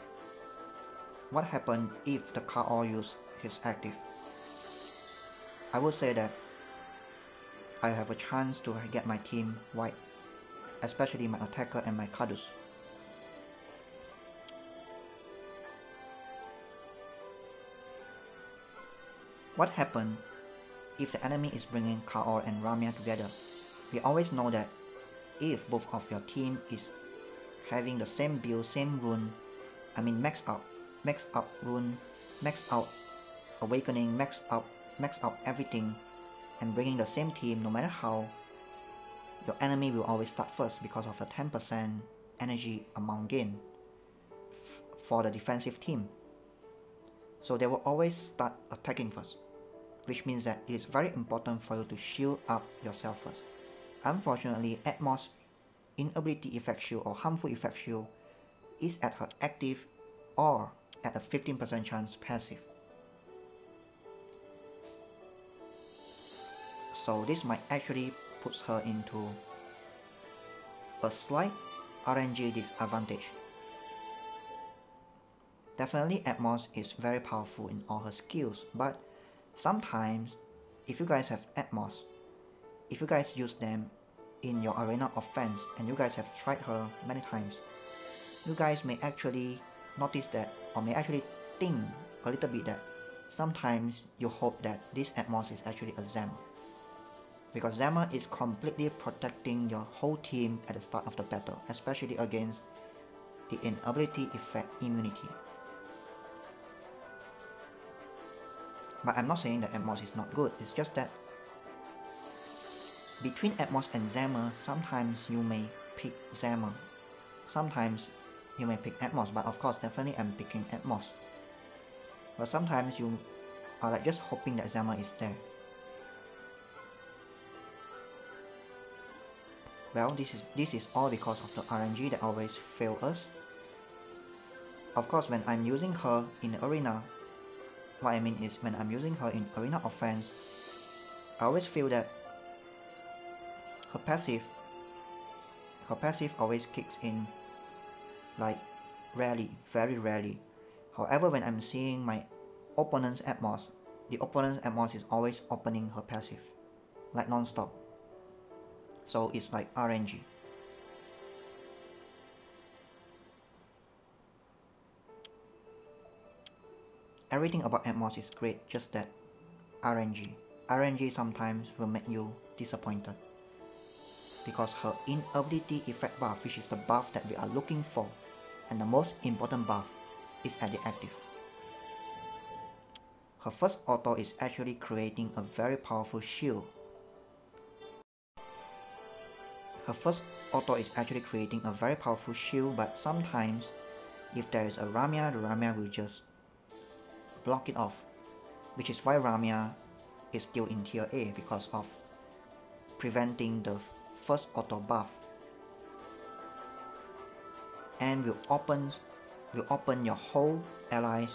if the Kao used his active? I would say that I have a chance to get my team wide, especially my attacker and my Kadus. What happened if the enemy is bringing Kao and Ramya together? We always know that if both of your team is having the same build, same rune, I mean max out rune, max out awakening, max out everything, and bringing the same team, no matter how, your enemy will always start first because of the 10% energy amount gain for the defensive team. So they will always start attacking first, which means that it is very important for you to shield up yourself first. Unfortunately, Atmos inability effect shield or harmful effect shield is at her active or at a 15% chance passive. So this might actually put her into a slight RNG disadvantage. Definitely Atmos is very powerful in all her skills, but sometimes if you guys have Atmos, if you guys use them in your arena offense and you guys have tried her many times, you guys may actually notice that, or may actually think a little bit that sometimes you hope that this Atmos is actually a Zammer. Because Zammer is completely protecting your whole team at the start of the battle, especially against the inability effect immunity. But I'm not saying that Atmos is not good, it's just that between Atmos and Zammer, sometimes you may pick Zammer, sometimes you may pick Atmos, but of course definitely I'm picking Atmos. But sometimes you are like just hoping that Zammer is there. Well, this is all because of the RNG that always fails us. Of course, when I'm using her in the arena, what I mean is when I'm using her in arena offense, I always feel that her passive always kicks in like rarely, very rarely. However, when I'm seeing my opponent's Atmos, the opponent's Atmos is always opening her passive, like non-stop. So it's like RNG. Everything about Atmos is great, just that RNG. RNG sometimes will make you disappointed. Because her inability effect buff, which is the buff that we are looking for, and the most important buff, is at the active. Her first auto is actually creating a very powerful shield. But sometimes if there is a Ramya, the Ramya will just block it off, which is why Ramya is still in tier A because of preventing the first auto buff, and will open your whole allies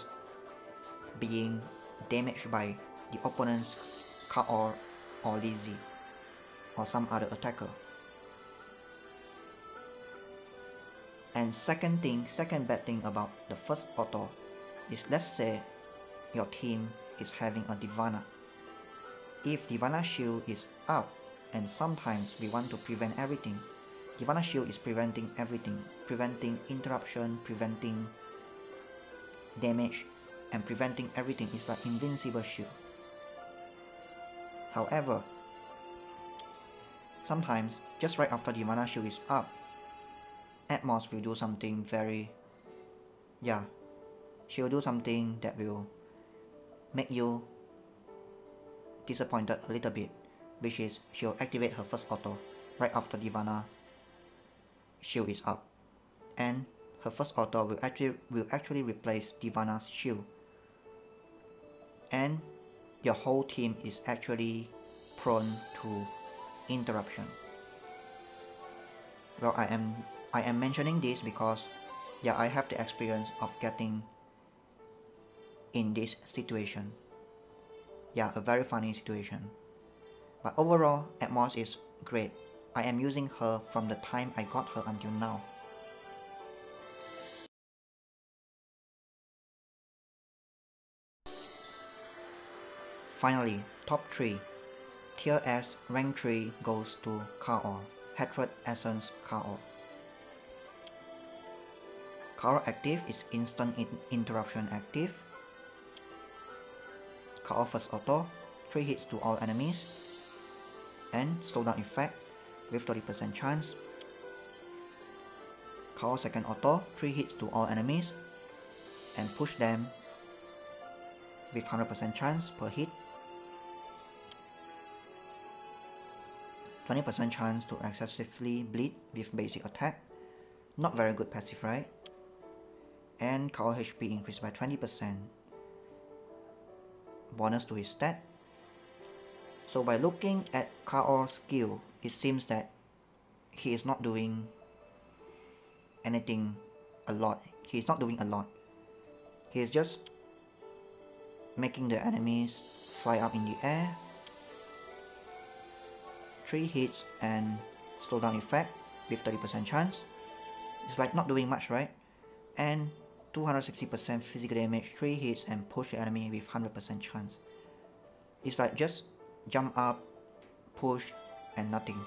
being damaged by the opponent's Kao or Lizzie or some other attacker. And second bad thing about the first auto is, let's say your team is having a Divana. If Divana shield is up, and sometimes we want to prevent everything, Divana shield is preventing everything, preventing interruption, preventing damage, and preventing everything. It's like invincible shield. However, sometimes just right after Divana shield is up, Atmos will do something very, she'll do something that will make you disappointed a little bit, which is she'll activate her first auto right after Divana shield is up, and her first auto will actually replace Divana's shield, and your whole team is actually prone to interruption. Well, I am mentioning this because I have the experience of getting in this situation. A very funny situation. But overall, Atmos is great. I am using her from the time I got her until now. Finally, top 3. Tier S rank 3 goes to Kao, Hatred Essence Kao. Kao active is instant interruption active. Kao first auto, 3 hits to all enemies. And slowdown effect with 30% chance. Kao second auto, 3 hits to all enemies. And push them with 100% chance per hit. 20% chance to excessively bleed with basic attack. Not very good passive, right? And Kao HP increased by 20%. Bonus to his stat. So by looking at Kao's skill, it seems that he is not doing anything a lot. He is not doing a lot. He is just making the enemies fly up in the air. 3 hits and slowdown effect with 30% chance. It's like not doing much, right? And 260% physical damage, 3 hits and push the enemy with 100% chance. It's like just jump up, push and nothing.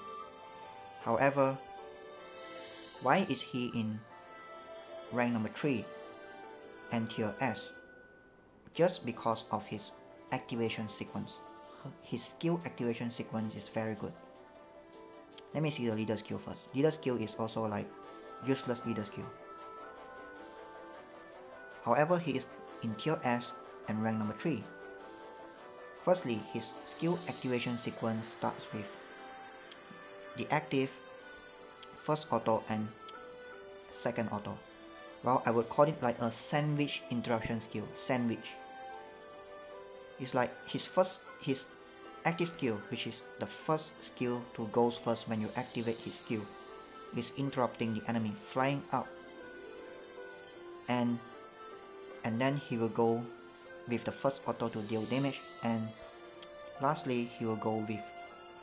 However, why is he in rank number 3 and tier S? Just because of his activation sequence. His skill activation sequence is very good. Let me see the leader skill first. Leader skill is also like useless leader skill. However, he is in tier S and rank number 3. Firstly, his skill activation sequence starts with the active, first auto and second auto. Well, I would call it like a sandwich interruption skill. Sandwich. It's like his active skill, which is the first skill to goes first when you activate his skill, is interrupting the enemy, flying up, and then he will go with the first auto to deal damage, and lastly he will go with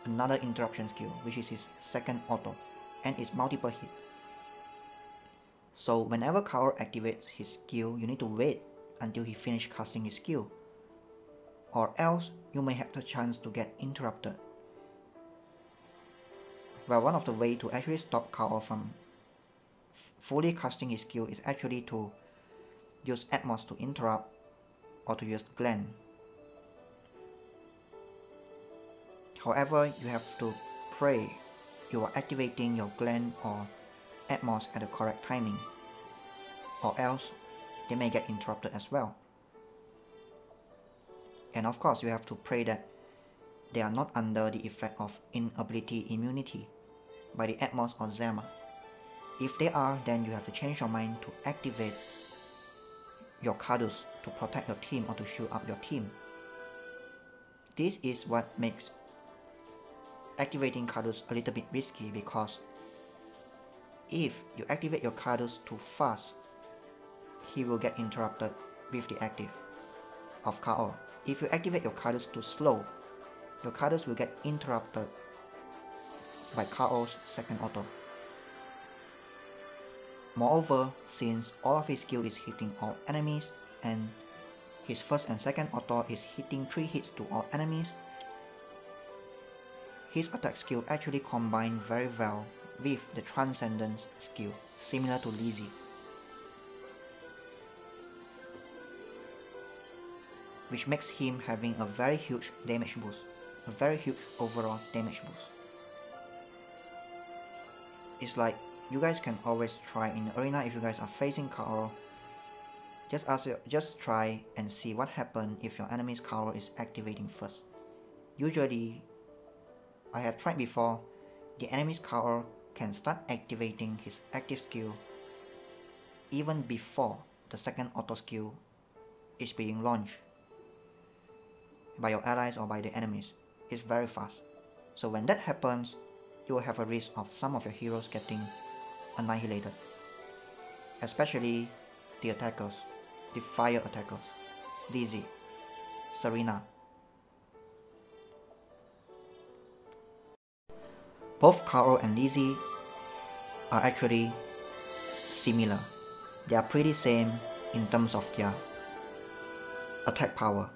another interruption skill, which is his second auto, and it's multiple hit. So whenever Kao activates his skill, you need to wait until he finishes casting his skill, or else you may have the chance to get interrupted. Well, one of the ways to actually stop Kao from fully casting his skill is actually to use Atmos to interrupt, or to use Glenn. However, you have to pray you are activating your Glenn or Atmos at the correct timing, or else they may get interrupted as well. And of course, you have to pray that they are not under the effect of inability immunity by the Atmos or Zammer. If they are, then you have to change your mind to activate your Kadus to protect your team or to shield up your team. This is what makes activating Kadus a little bit risky, because if you activate your Kadus too fast, he will get interrupted with the active of Kao. If you activate your Kadus too slow, your Kadus will get interrupted by Kao's second auto. Moreover, since all of his skill is hitting all enemies, and his first and second auto is hitting 3 hits to all enemies, his attack skill actually combines very well with the Transcendence skill, similar to Lizzie. Which makes him having a very huge damage boost, a very huge overall damage boost. It's like, you guys can always try in the arena if you guys are facing Kao. Just try and see what happens if your enemy's Kao is activating first. Usually, I have tried before, the enemy's Kao can start activating his active skill even before the second auto skill is being launched by your allies or by the enemies. It's very fast. So when that happens, you will have a risk of some of your heroes getting annihilated, especially the attackers, the fire attackers, Dizzy, Serena. Both Kao and Lizzie are actually similar. They are pretty same in terms of their attack power.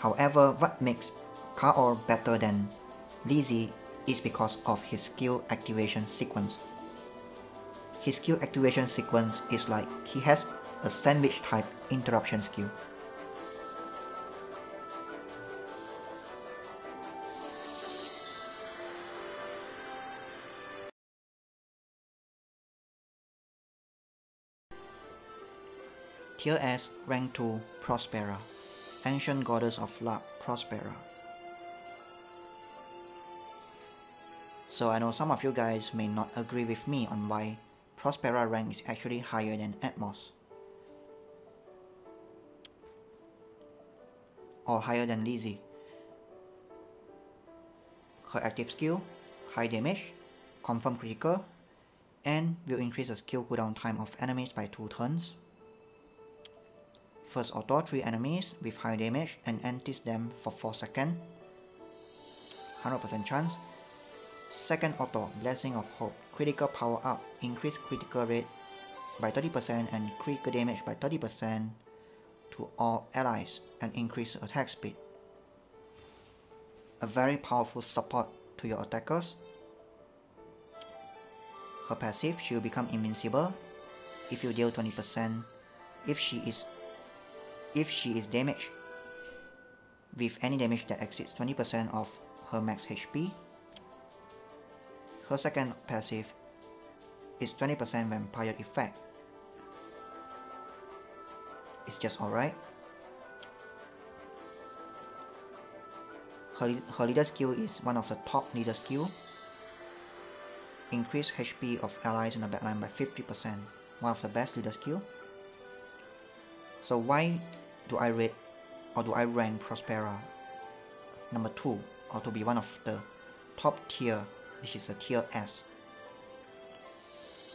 However, what makes Kao better than Lizzie is because of his skill activation sequence. His skill activation sequence is like he has a sandwich type interruption skill. Tier S, Rank 2, Prospera, Ancient Goddess of Luck, Prospera. So I know some of you guys may not agree with me on why Prospera rank is actually higher than Atmos, or higher than Lizzie. Her active skill, high damage, confirm critical, and will increase the skill cooldown time of enemies by 2 turns. First auto 3 enemies with high damage and antis them for 4 seconds, 100% chance. Second auto, Blessing of Hope, critical power up, increase critical rate by 30% and critical damage by 30% to all allies and increase attack speed. A very powerful support to your attackers. Her passive, she will become invincible if you deal 20% if she is damaged with any damage that exceeds 20% of her max HP. Her second passive is 20% vampire effect. It's just alright. Her leader skill is one of the top leader skill. Increase HP of allies in the backline by 50%. One of the best leader skill. So why do I rate or do I rank Prospera number 2, or to be one of the top tier, which is a tier S?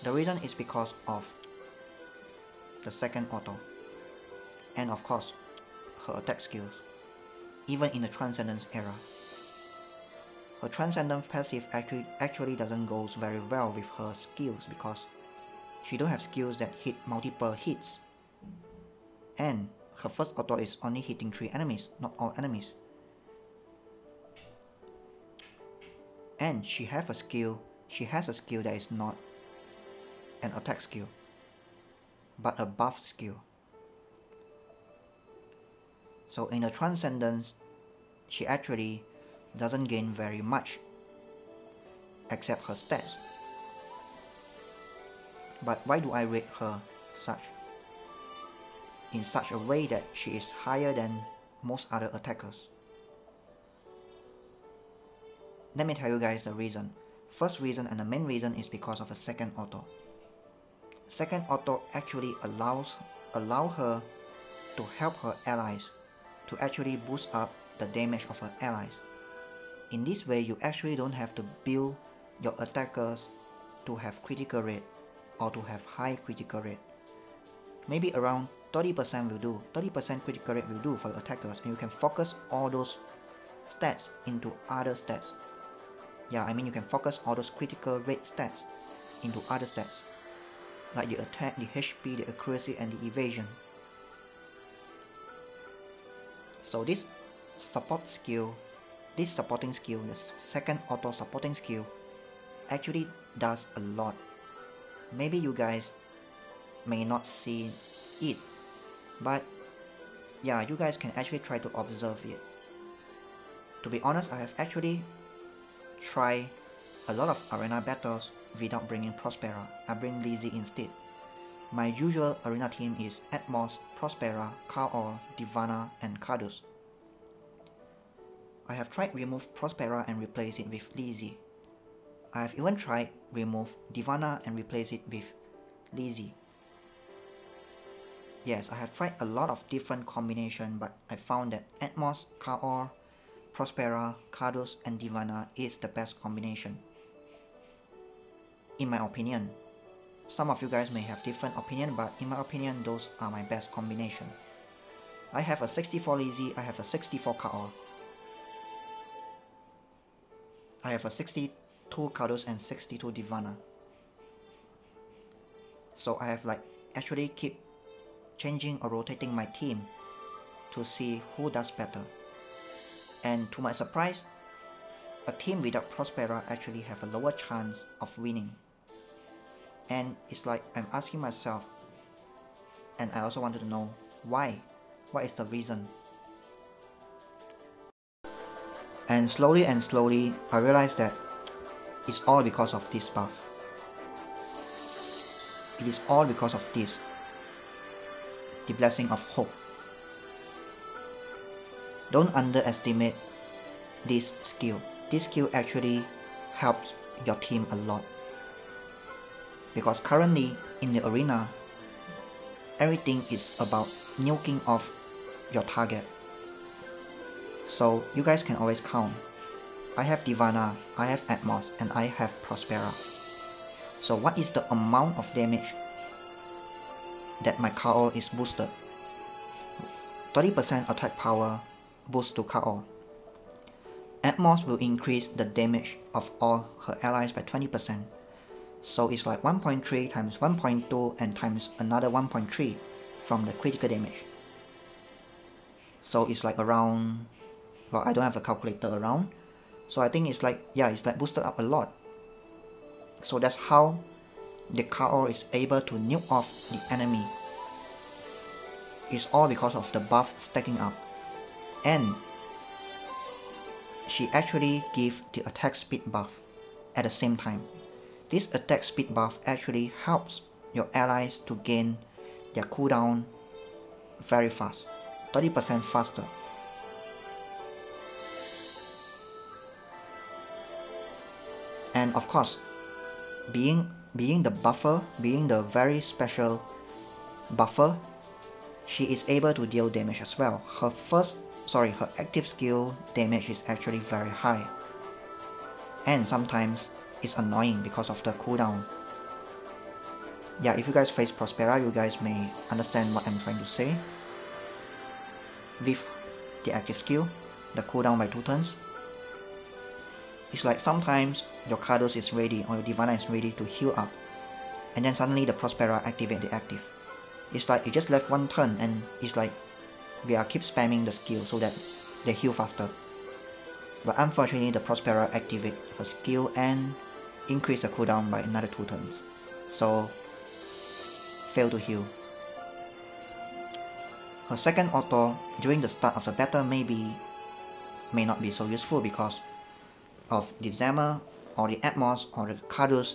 The reason is because of the second auto, and of course her attack skills. Even in the Transcendence era, her Transcendence passive actually doesn't go very well with her skills, because she don't have skills that hit multiple hits, and her first auto is only hitting 3 enemies, not all enemies. And she has a skill that is not an attack skill, but a buff skill. So in the Transcendence, she actually doesn't gain very much except her stats. But why do I rate her in such a way that she is higher than most other attackers? Let me tell you guys the reason. First reason and the main reason is because of a second auto. Second auto actually allow her to help her allies to actually boost up the damage of her allies. In this way, you actually don't have to build your attackers to have critical rate or to have high critical rate. Maybe around 30% will do. 30% critical rate will do for your attackers, and you can focus all those stats into other stats. Yeah, I mean you can focus all those critical rate stats into other stats, like the attack, the HP, the accuracy, and the evasion. So this support skill, this supporting skill, the second auto supporting skill, actually does a lot. Maybe you guys may not see it, but yeah, you guys can actually try to observe it. To be honest, I have actually try a lot of arena battles without bringing Prospera. I bring Lizzie instead. My usual arena team is Atmos, Prospera, Kao, Divana, and Kadus. I have tried remove Prospera and replace it with Lizzie. I have even tried remove Divana and replace it with Lizzie. Yes, I have tried a lot of different combinations, but I found that Atmos, Kao, Prospera, Kadus, and Divana is the best combination, in my opinion. Some of you guys may have different opinion, but in my opinion, those are my best combination. I have a 64 Lizzie, I have a 64 Kao, I have a 62 Kadus, and 62 Divana. So I have like actually keep changing or rotating my team to see who does better. and to my surprise, a team without Prospera actually have a lower chance of winning. And it's like I'm asking myself, and I also wanted to know why, what is the reason? And slowly I realized that it's all because of this buff. It is all because of this, the blessing of hope. Don't underestimate this skill. This skill actually helps your team a lot, because currently in the arena, everything is about nuking off your target. So you guys can always count. I have Divana, I have Atmos, and I have Prospera. So what is the amount of damage that my Kao is boosted? 30% attack power boost to Kao. Atmos will increase the damage of all her allies by 20%. So it's like 1.3 times 1.2 and times another 1.3 from the critical damage. So it's like around, well, I don't have a calculator around, so I think it's like, yeah, it's like boosted up a lot. So that's how the Kao is able to nuke off the enemy. It's all because of the buff stacking up, and she actually gives the attack speed buff at the same time. This attack speed buff actually helps your allies to gain their cooldown very fast, 30% faster. And of course, being the buffer, being the very special buffer, she is able to deal damage as well. Her active skill damage is actually very high, and sometimes it's annoying because of the cooldown. Yeah, if you guys face Prospera, you guys may understand what I'm trying to say. With the active skill, the cooldown by 2 turns, it's like sometimes your Kadus is ready or your Divana is ready to heal up, and then suddenly the Prospera activate the active. It's like you just left 1 turn, and it's like we are keep spamming the skill so that they heal faster. But unfortunately the Prospera activate her skill and increase the cooldown by another 2 turns, so fail to heal. Her second auto during the start of the battle may not be so useful because of the Zammer or the Atmos or the Kadus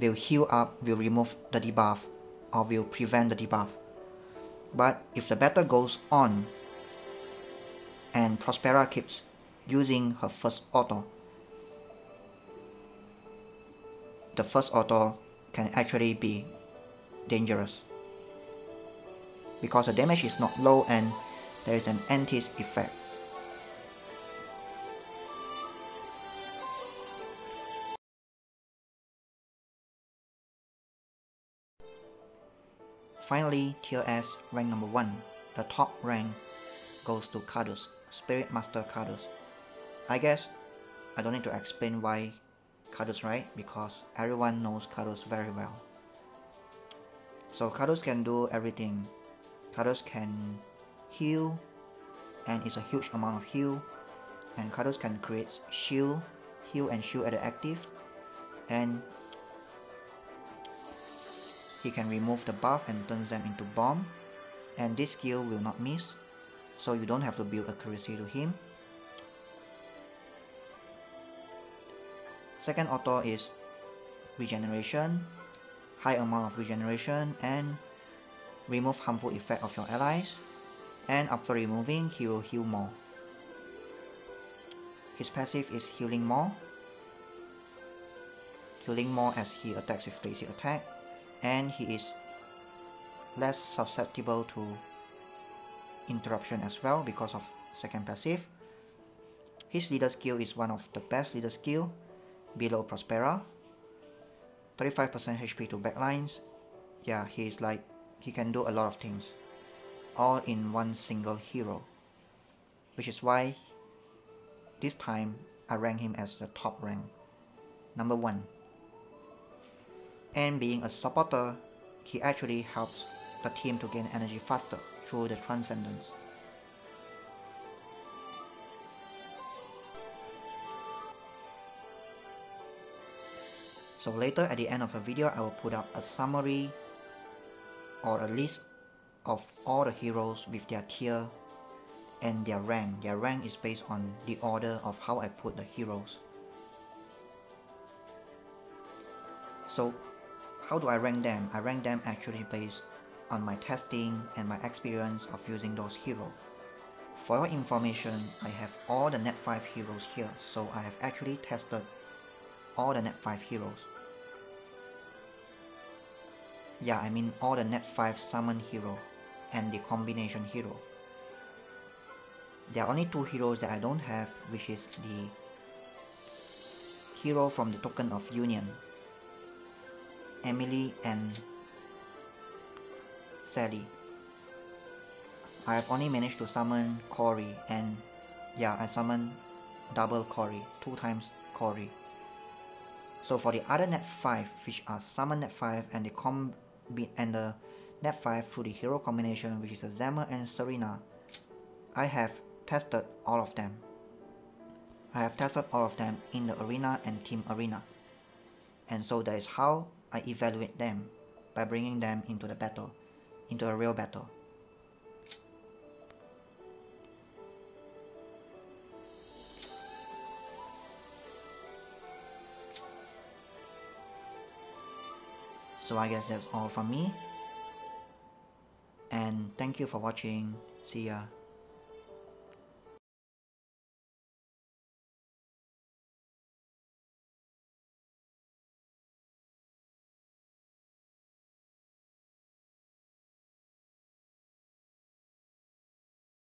will heal up, will remove the debuff, or will prevent the debuff. But if the battle goes on and Prospera keeps using her first auto, the first auto can actually be dangerous because the damage is not low and there is an anti effect. Finally, tier S, rank number 1, the top rank goes to Kadus, Spirit Master Kadus. I guess I don't need to explain why Kadus, right? Because everyone knows Kadus very well. So Kadus can do everything. Kadus can heal, and it's a huge amount of heal, and Kadus can create shield, heal and shield at the active, and he can remove the buff and turns them into bomb, and this skill will not miss, so you don't have to build accuracy to him. Second auto is regeneration, high amount of regeneration, and remove harmful effect of your allies, and after removing he will heal more. His passive is healing more as he attacks with Dizzy attack, and he is less susceptible to interruption as well because of second passive. His leader skill is one of the best leader skill below Prospera. 35% HP to backlines. Yeah, he can do a lot of things all in one single hero, which is why this time I rank him as the top rank, number 1. And being a supporter, he actually helps the team to gain energy faster through the transcendence. So later at the end of the video, I will put up a summary or a list of all the heroes with their tier and their rank. Their rank is based on the order of how I put the heroes. So how do I rank them? I rank them actually based on my testing and my experience of using those heroes. For your information, I have all the net 5 heroes here, so I have actually tested all the net 5 heroes. Yeah, I mean all the net 5 summon hero and the combination hero. There are only 2 heroes that I don't have, which is the hero from the token of Union, Emily and Sally. I have only managed to summon Cori, and yeah, I summoned double Cori, 2 times Cori. So for the other net 5, which are summon net 5 and the net 5 through the hero combination, which is a Zammer and Serena, I have tested all of them. I have tested all of them in the arena and team arena. And so that is how I evaluate them, by bringing them into the battle, into a real battle. So I guess that's all from me, and thank you for watching. See ya.